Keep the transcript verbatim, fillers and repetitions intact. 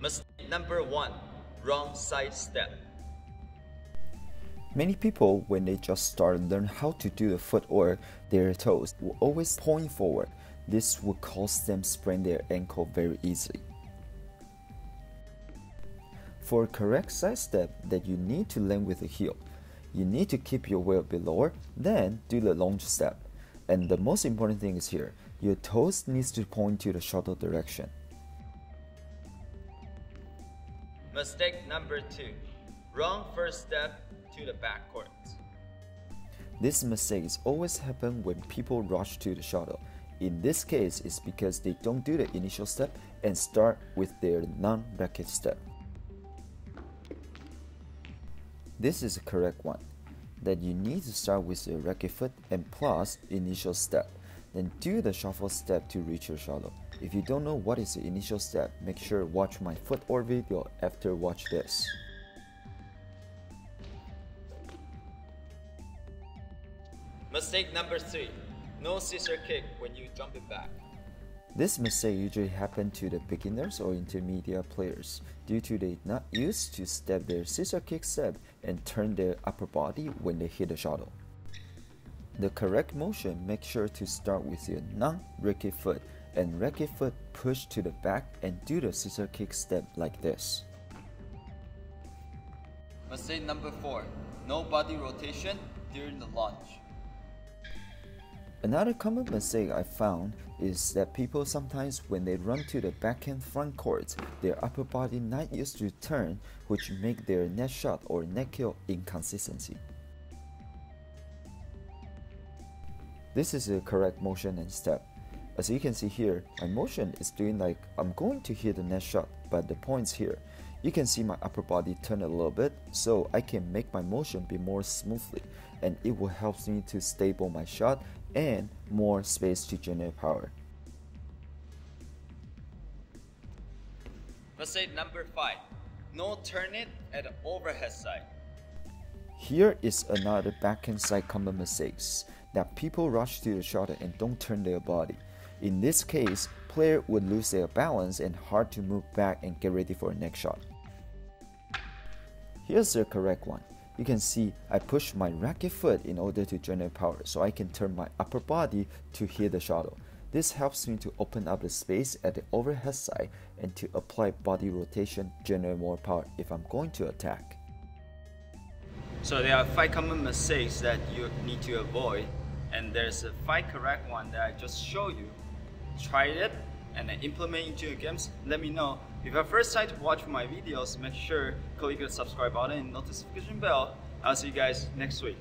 Mistake number one, wrong side step. Many people, when they just start to learn how to do the footwork, their toes will always point forward. This will cause them to sprain their ankle very easily. For a correct side step that you need to land with the heel, you need to keep your weight a bit lower, then do the lunge step. And the most important thing is here, your toes needs to point to the shuttle direction. Mistake number two, wrong first step to the backcourt. This mistake is always happen when people rush to the shuttle. In this case, it's because they don't do the initial step and start with their non-racket step. This is the correct one, that you need to start with your racket foot and plus initial step. Then do the shuffle step to reach your shuttle. If you don't know what is the initial step, make sure watch my footwork video after watch this. Mistake number three, no scissor kick when you jump it back. This mistake usually happens to the beginners or intermediate players due to they not used to step their scissor kick step and turn their upper body when they hit the shuttle. The correct motion, make sure to start with your non-racket foot and racket foot push to the back and do the scissor kick step like this. Mistake number four, no body rotation during the launch. Another common mistake I found is that people sometimes when they run to the backhand front court, their upper body not used to turn, which make their net shot or net kill inconsistency. This is the correct motion and step. As you can see here, my motion is doing like I'm going to hit the net shot, but the point's here. You can see my upper body turn a little bit, so I can make my motion be more smoothly, and it will help me to stable my shot and more space to generate power. Mistake number five, no turn it at the overhead side. Here is another backhand side common mistakes that people rush to the shuttle and don't turn their body. In this case, player would lose their balance and hard to move back and get ready for a next shot. Here's the correct one. You can see I push my racket foot in order to generate power so I can turn my upper body to hit the shuttle. This helps me to open up the space at the overhead side and to apply body rotation, generate more power if I'm going to attack. So there are five common mistakes that you need to avoid, and there's a five correct one that I just showed you. Try it and then implement into your games. Let me know. If you're first time to watch my videos, make sure click the subscribe button and notification bell. I'll see you guys next week.